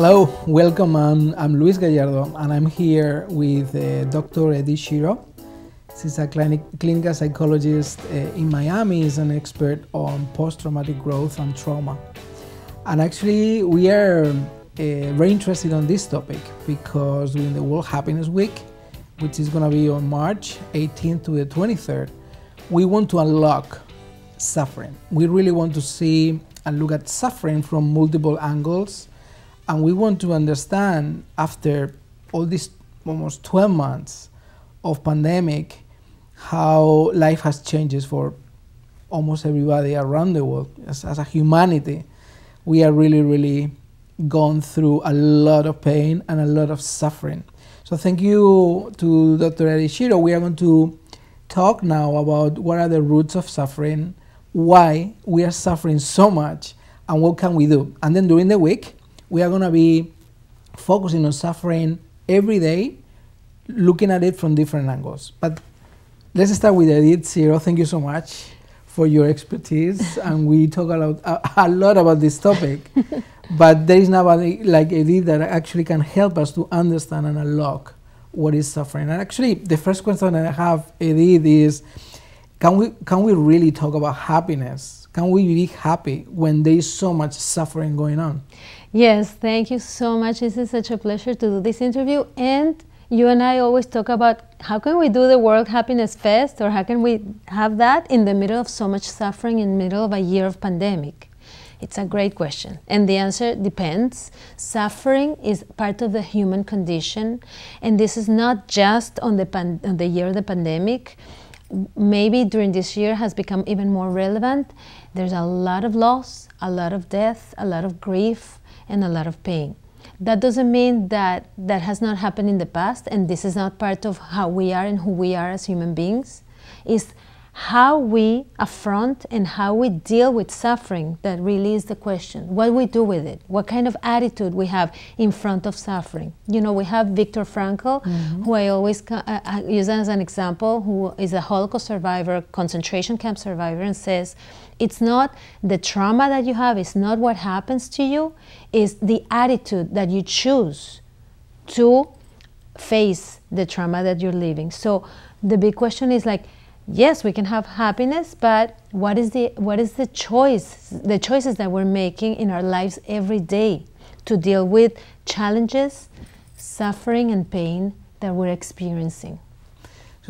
Hello, welcome. I'm Luis Gallardo, and I'm here with Dr. Edith Shiro. She's a clinical psychologist in Miami. She's an expert on post-traumatic growth and trauma. And actually, we are very interested on this topic because during the World Happiness Week, which is going to be on March 18th to the 23rd, we want to unlock suffering. We really want to see and look at suffering from multiple angles. And we want to understand, after all these almost 12 months of pandemic, how life has changed for almost everybody around the world. As a humanity, we are really gone through a lot of pain and a lot of suffering. So thank you to Dr. Edith Shiro. We are going to talk now about what are the roots of suffering, why we are suffering so much, and what can we do. And then during the week, we are going to be focusing on suffering every day, looking at it from different angles. But let's start with Edith Shiro. Thank you so much for your expertise. And we talk a lot about this topic. But there is nobody like Edith that actually can help us to understand and unlock what is suffering. And actually, the first question that I have, Edith, is can we really talk about happiness? Can we be happy when there is so much suffering going on? Yes, thank you so much. This is such a pleasure to do this interview. And you and I always talk about how can we do the World Happiness Fest, or how can we have that in the middle of so much suffering, in the middle of a year of pandemic? It's a great question. And the answer depends. Suffering is part of the human condition. And this is not just on the year of the pandemic. Maybe during this year has become even more relevant. There's a lot of loss, a lot of death, a lot of grief, and a lot of pain. That doesn't mean that that has not happened in the past, and this is not part of how we are and who we are as human beings. It's how we affront and how we deal with suffering that really is the question. What we do with it, what kind of attitude we have in front of suffering. You know, we have Viktor Frankl, mm-hmm. who I always use as an example, who is a Holocaust survivor, concentration camp survivor, and says, it's not the trauma that you have, it's not what happens to you, it's the attitude that you choose to face the trauma that you're living. So the big question is like, yes, we can have happiness, but what is the choice, the choices that we're making in our lives every day to deal with challenges, suffering, and pain that we're experiencing?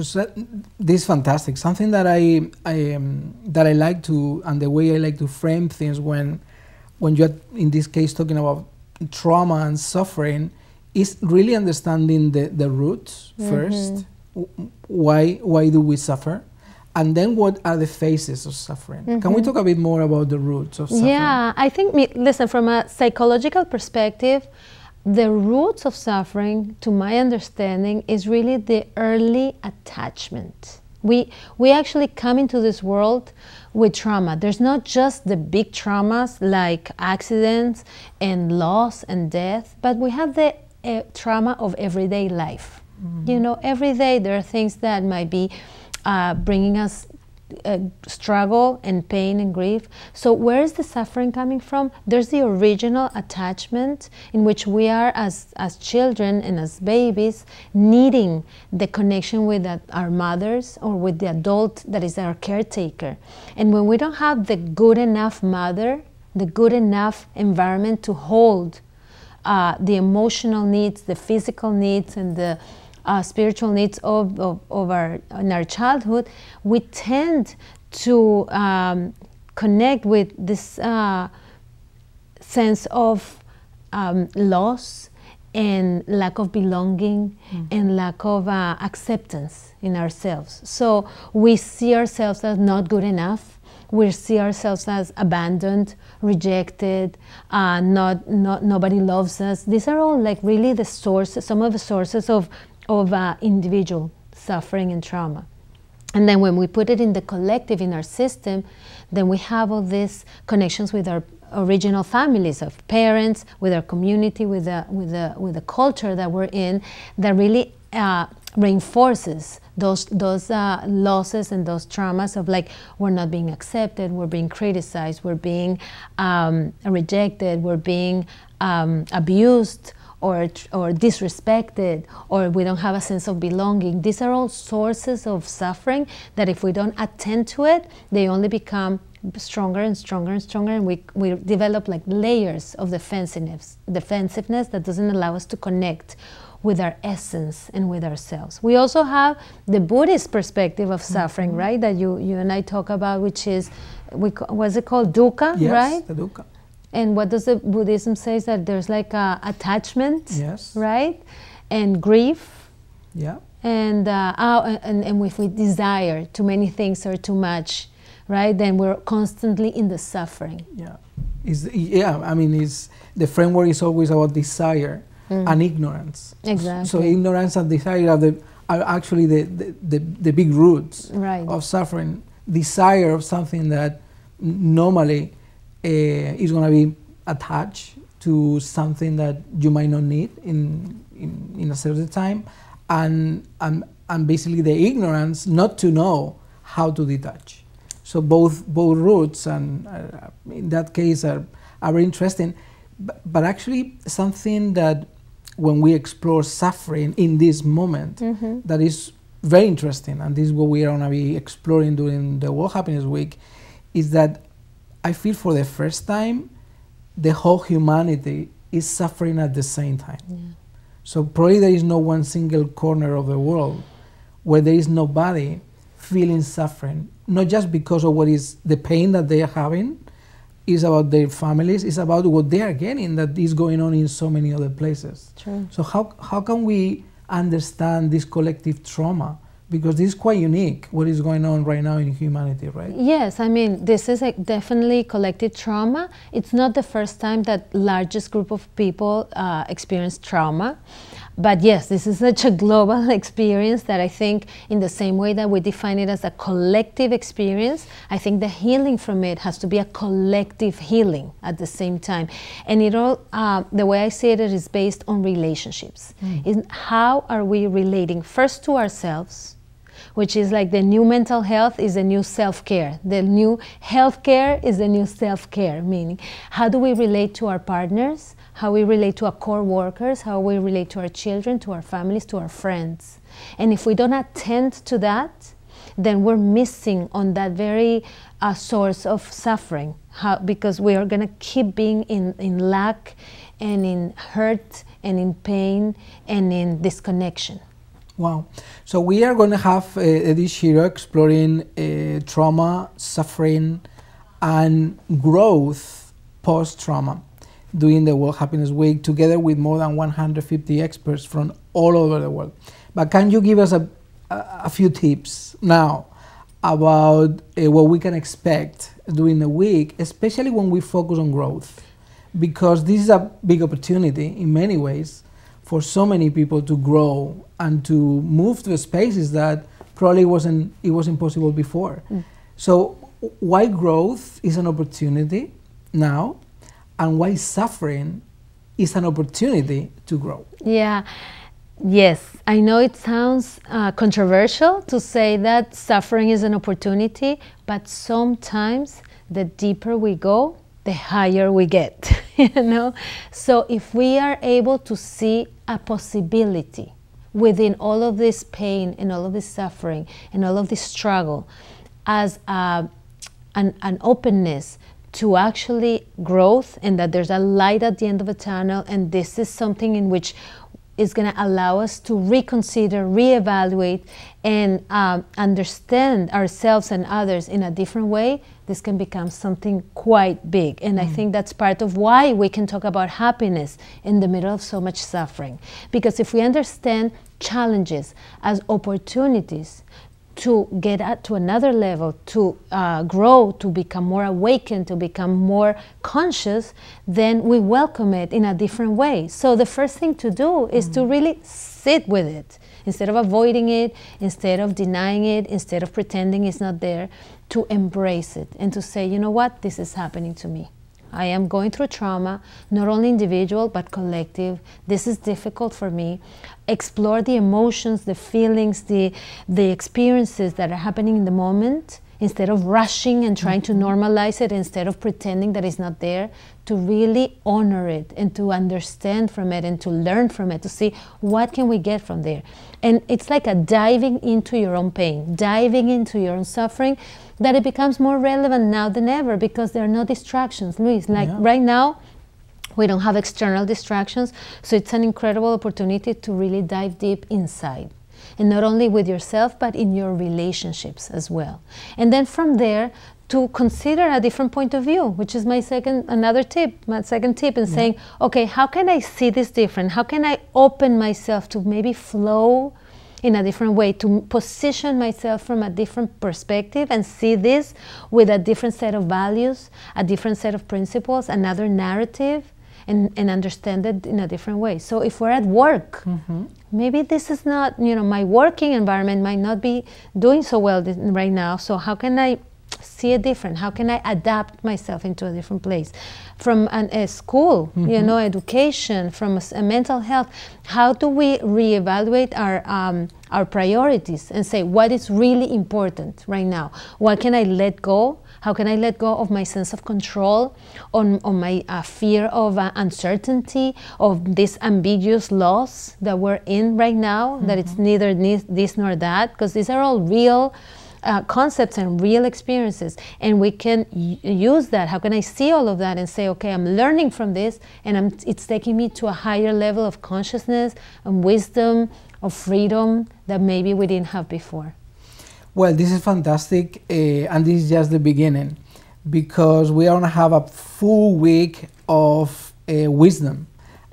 So this is fantastic. Something that I like to, and the way I like to frame things when you're in this case talking about trauma and suffering, is really understanding the roots first. Why do we suffer? And then what are the phases of suffering? Mm-hmm. Can we talk a bit more about the roots of suffering? Yeah, I think, listen, from a psychological perspective, the roots of suffering, to my understanding, is really the early attachment. We actually come into this world with trauma. There's not just the big traumas like accidents and loss and death, but we have the trauma of everyday life. Mm-hmm. You know, every day there are things that might be bringing us struggle and pain and grief. So where is the suffering coming from? There's the original attachment in which we are as children and as babies needing the connection with our mothers or with the adult that is our caretaker. And when we don't have the good enough mother, the good enough environment to hold the emotional needs, the physical needs, and the spiritual needs in our childhood, we tend to connect with this sense of loss and lack of belonging, mm-hmm. and lack of acceptance in ourselves. So we see ourselves as not good enough. We see ourselves as abandoned, rejected, nobody loves us. These are all like really the sources, some of the sources of individual suffering and trauma. And then when we put it in the collective, in our system, then we have all these connections with our original families of parents, with our community, with the culture that we're in, that really reinforces those losses and those traumas of, like, we're not being accepted, we're being criticized, we're being rejected, we're being abused or disrespected, or we don't have a sense of belonging. These are all sources of suffering that if we don't attend to it, they only become stronger and stronger and stronger, and we develop like layers of defensiveness that doesn't allow us to connect with our essence and with ourselves. We also have the Buddhist perspective of suffering, right? That you and I talk about, which is, what's it called? Dukkha, yes, right? Yes, the dukkha. And what does the Buddhism say is that there's like attachment, yes, right? And grief. Yeah. And if we desire too many things or too much, right, then we're constantly in the suffering. Yeah. The framework is always about desire and ignorance. Exactly. So ignorance and desire are actually the big roots, right, of suffering. Desire of something that normally is going to be attached to something that you might not need in a certain time, and basically the ignorance not to know how to detach. So both roots, and in that case are interesting, but actually something that when we explore suffering in this moment, that is very interesting, and this is what we are going to be exploring during the World Happiness Week, is that I feel for the first time the whole humanity is suffering at the same time. Yeah. So probably there is no one single corner of the world where there is nobody feeling suffering, not just because of what is the pain that they are having, it's about their families, it's about what they are getting that is going on in so many other places. True. So how can we understand this collective trauma? Because this is quite unique, what is going on right now in humanity, right? Yes, I mean, this is definitely collective trauma. It's not the first time that largest group of people experience trauma. But yes, this is such a global experience that I think, in the same way that we define it as a collective experience, I think the healing from it has to be a collective healing at the same time. And it all, the way I see it, is based on relationships. In how are we relating first to ourselves, which is like the new mental health is the new self-care. The new healthcare is the new self-care, meaning how do we relate to our partners, how we relate to our co-workers, how we relate to our children, to our families, to our friends. And if we don't attend to that, then we're missing on that very source of suffering, because we are going to keep being in lack and in hurt and in pain and in disconnection. Wow. So we are going to have Edith Shiro exploring trauma, suffering, and growth post-trauma during the World Happiness Week, together with more than 150 experts from all over the world. But can you give us a few tips now about what we can expect during the week, especially when we focus on growth? Because this is a big opportunity in many ways for so many people to grow and to move to spaces that probably it wasn't possible before. So why growth is an opportunity now, and why suffering is an opportunity to grow? Yeah. Yes, I know it sounds controversial to say that suffering is an opportunity, but sometimes the deeper we go, the higher we get, you know? So if we are able to see a possibility within all of this pain and all of this suffering and all of this struggle as an openness to actually growth, and that there's a light at the end of a tunnel, and this is something in which is going to allow us to reconsider, reevaluate, and understand ourselves and others in a different way, this can become something quite big. And I think that's part of why we can talk about happiness in the middle of so much suffering. Because if we understand challenges as opportunities to get at to another level, to grow, to become more awakened, to become more conscious, then we welcome it in a different way. So the first thing to do is to really sit with it, instead of avoiding it, instead of denying it, instead of pretending it's not there, to embrace it and to say, you know what, this is happening to me. I am going through trauma, not only individual but collective. This is difficult for me. Explore the emotions, the feelings, the experiences that are happening in the moment, instead of rushing and trying to normalize it, instead of pretending that it's not there, to really honor it and to understand from it and to learn from it, to see what can we get from there. And it's like a diving into your own pain, diving into your own suffering, that it becomes more relevant now than ever because there are no distractions, Luis. Like right now, we don't have external distractions, so it's an incredible opportunity to really dive deep inside. And not only with yourself, but in your relationships as well. And then from there, to consider a different point of view, which is my second tip, in saying, okay, how can I see this different? How can I open myself to maybe flow in a different way, to position myself from a different perspective and see this with a different set of values, a different set of principles, another narrative, and understand it in a different way. So if we're at work, maybe this is not, you know, my working environment might not be doing so well right now, so how can I see it different? How can I adapt myself into a different place? From a school, you know, education, from a mental health, how do we reevaluate our priorities and say what is really important right now? What can I let go? How can I let go of my sense of control, on my fear of uncertainty, of this ambiguous loss that we're in right now, that it's neither this nor that, because these are all real concepts and real experiences, and we can use that. How can I see all of that and say, okay, I'm learning from this, and it's taking me to a higher level of consciousness and wisdom, of freedom that maybe we didn't have before. Well, this is fantastic, and this is just the beginning, because we are going to have a full week of wisdom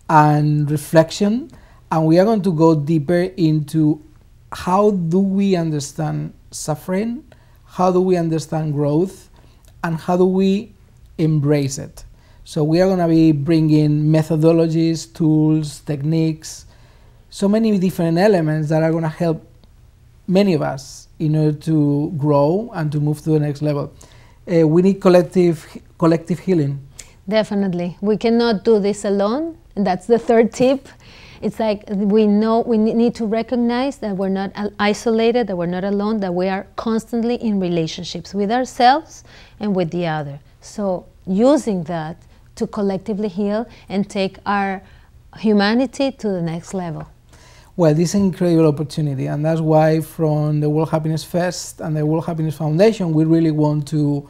and reflection, and we are going to go deeper into how do we understand suffering, how do we understand growth, and how do we embrace it. So we are going to be bringing methodologies, tools, techniques, so many different elements that are going to help many of us in order to grow and to move to the next level. We need collective healing. Definitely. We cannot do this alone, and that's the third tip. It's like we need to recognize that we're not isolated, that we're not alone, that we are constantly in relationships with ourselves and with the other. So using that to collectively heal and take our humanity to the next level. Well, this is an incredible opportunity, and that's why from the World Happiness Fest and the World Happiness Foundation, we really want to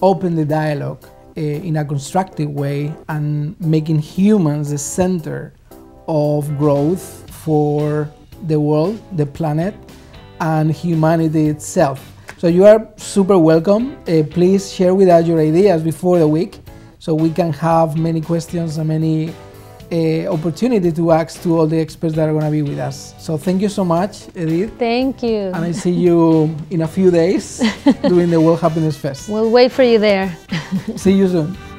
open the dialogue in a constructive way and making humans the center of growth for the world, the planet, and humanity itself. So you are super welcome. Please share with us your ideas before the week, so we can have many questions and many opportunity to ask to all the experts that are going to be with us. So thank you so much, Edith. Thank you. And I see you in a few days during the World Happiness Fest. We'll wait for you there. See you soon.